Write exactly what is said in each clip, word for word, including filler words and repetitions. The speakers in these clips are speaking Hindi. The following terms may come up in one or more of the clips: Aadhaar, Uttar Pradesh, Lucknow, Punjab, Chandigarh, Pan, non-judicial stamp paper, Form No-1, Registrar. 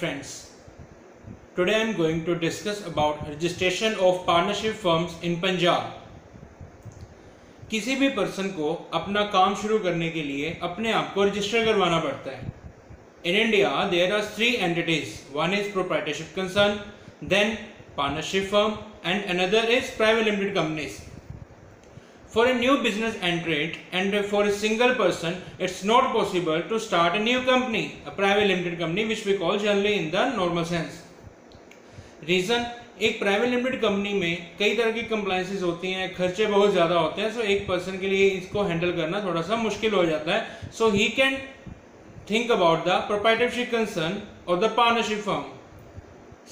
friends, today I am going to discuss about registration of partnership firms in Punjab. किसी भी पर्सन को अपना काम शुरू करने के लिए अपने आप को रजिस्टर करवाना पड़ता है. In India there are three entities, one is proprietorship concern, then partnership firm and another is private limited companies. For a new business entrant and for a single person it's not possible to start a new company, a private limited company which we call generally in the normal sense. Reason, एक प्राइवेट लिमिटेड कंपनी में कई तरह की कंप्लाइंसेस होती हैं, खर्चे बहुत ज़्यादा होते हैं. सो so एक पर्सन के लिए इसको हैंडल करना थोड़ा सा मुश्किल हो जाता है. So he can think about the proprietorship concern और the partnership firm.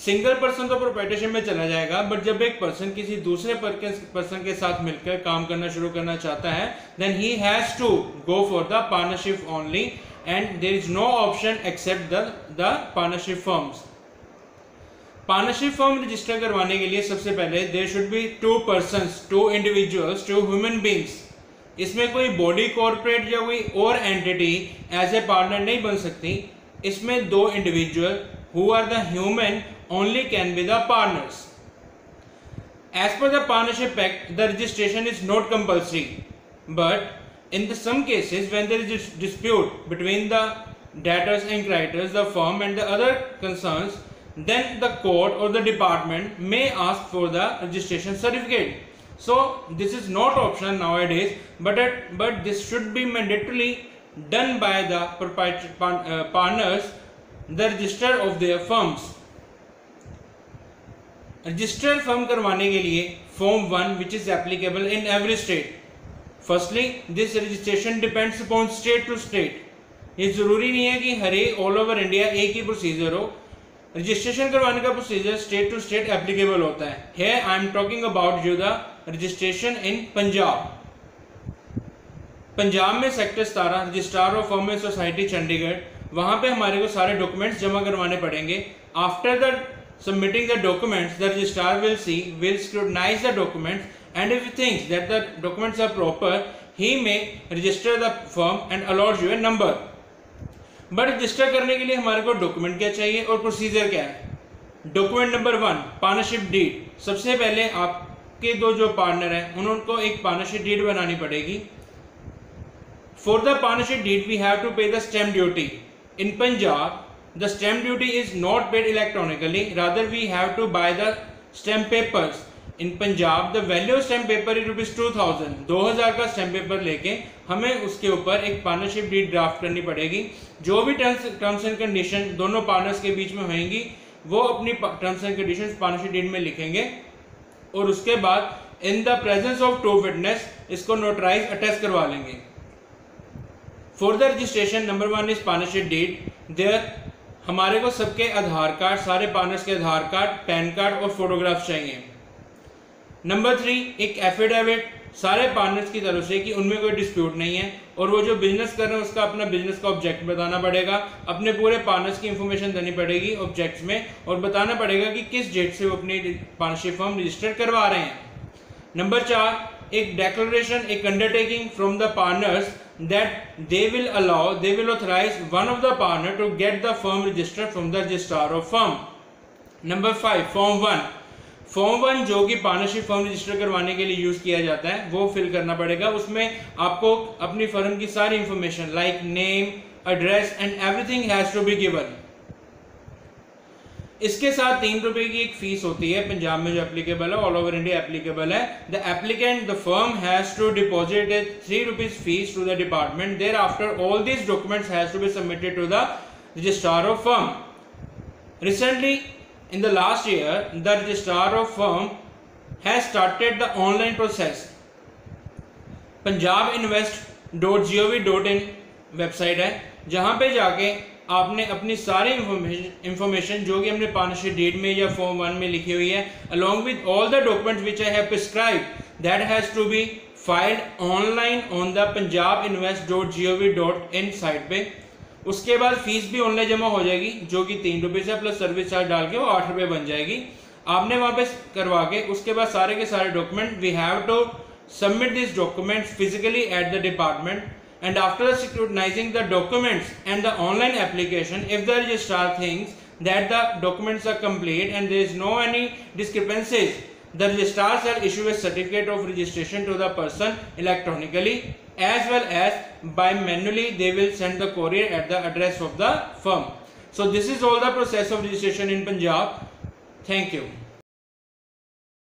Single person तो प्रोप्राइटरशिप में चला जाएगा, बट जब एक पर्सन किसी दूसरे पर्सन के साथ मिलकर काम करना शुरू करना चाहता है then he has to go for the partnership only and there is no option except the the partnership firms. Partnership firm register करवाने के लिए सबसे पहले there should be two persons, two individuals, two human beings. इसमें कोई बॉडी कॉर्पोरेट या कोई और एंटिटी एज ए पार्टनर नहीं बन सकती. इसमें दो individual who are the human only can be the partners. As per the partnership act the registration is not compulsory, but in the some cases when there is dispute between the debtors and creditors, the firm and the other concerns, then the court or the department may ask for the registration certificate. So this is not optional nowadays, but it, but this should be mandatorily done by the partners, the register of their firms. Register firm करवाने के लिए form one which is applicable in every state. Firstly, this registration depends upon state to state. ये जरूरी नहीं है कि हरे all over India एक ही procedure हो. रजिस्ट्रेशन करवाने का procedure state to state applicable होता है. Here I am talking about you the registration in Punjab. Punjab में सेक्टर सतारह registrar of firm and society Chandigarh, वहाँ पे हमारे को सारे डॉक्यूमेंट्स जमा करवाने पड़ेंगे. After the submitting the documents the registrar will see will scrutinise the documents and if he thinks that the documents are proper he may register the firm and allot you a number. But register करने के लिए हमारे को डॉक्यूमेंट क्या चाहिए और प्रोसीजर क्या है. Document number one, partnership deed. सबसे पहले आपके दो जो पार्टनर हैं उनको एक पार्टनरशिप डीड बनानी पड़ेगी. For the partnership deed we have to pay the stamp duty. In Punjab the stamp duty is not paid electronically, rather we have to buy the stamp papers. In Punjab the value of stamp paper is rupees two thousand दो हज़ार का स्टैम्प पेपर लेके हमें उसके ऊपर एक पार्टनरशिप डीड ड्राफ्ट करनी पड़ेगी. जो भी टर्म्स टर्म्स एंड कंडीशन दोनों पार्टनर्स के बीच में होंगी वो अपनी terms and condition partnership deed में लिखेंगे और उसके बाद in the presence of two witness इसको नोटराइज अटेस्ट करवा लेंगे. For the registration number one is partnership deed. There हमारे को सबके आधार कार्ड, सारे पार्टनर्स के आधार कार्ड, पैन कार्ड और फोटोग्राफ चाहिए. नंबर थ्री, एक एफिडेविट सारे पार्टनर्स की तरफ से कि उनमें कोई डिस्प्यूट नहीं है और वो जो बिजनेस कर रहे हैं उसका अपना बिजनेस का ऑब्जेक्ट बताना पड़ेगा. अपने पूरे पार्टनर्स की इंफॉर्मेशन देनी पड़ेगी ऑब्जेक्ट्स में और बताना पड़ेगा कि किस डेट से वो अपनी पार्टनरशिप फर्म रजिस्टर करवा रहे हैं. नंबर चार, एक डेक्लरेशन, एक undertaking from the partners that they will allow they will authorise one of the partner to get the firm registered from the registrar of firm. Number five, form one. Form one जो कि पार्टनरशिप फर्म रजिस्टर करवाने के लिए यूज़ किया जाता है वो फिल करना पड़ेगा. उसमें आपको अपनी फर्म की सारी information like name, address and everything has to be given. इसके साथ तीन रुपये की एक फीस होती है पंजाब में जो एप्लीकेबल है, ऑल ओवर इंडिया एप्लीकेबल है. The applicant the firm has to deposit a three rupees fees to the department. Thereafter all this documents has to be submitted to the registrar of firm. Recently in the last year the registrar of firm has started the online process. punjab invest dot gov dot in website है जहाँ पे जाके आपने अपनी सारी इंफॉर्मेशन इंफॉर्मेशन जो कि हमने पार्टनरशिप डीड में या फॉर्म वन में लिखी हुई है along with all the documents which I have prescribed that has to be filed online on the punjab invest dot gov dot in site पे. उसके बाद फीस भी ऑनलाइन जमा हो जाएगी जो कि तीन रुपये से प्लस सर्विस चार्ज डाल के वो आठ रुपये बन जाएगी. आपने वहाँ पे करवा के उसके बाद सारे के सारे document we have to submit this documents physically at the department and after scrutinising the documents and the online application if the registrar thinks that the documents are complete and there is no any discrepancies, the registrar shall issue a certificate of registration to the person electronically as well as by manually. They will send the courier at the address of the firm. So this is all the process of registration in Punjab. Thank you.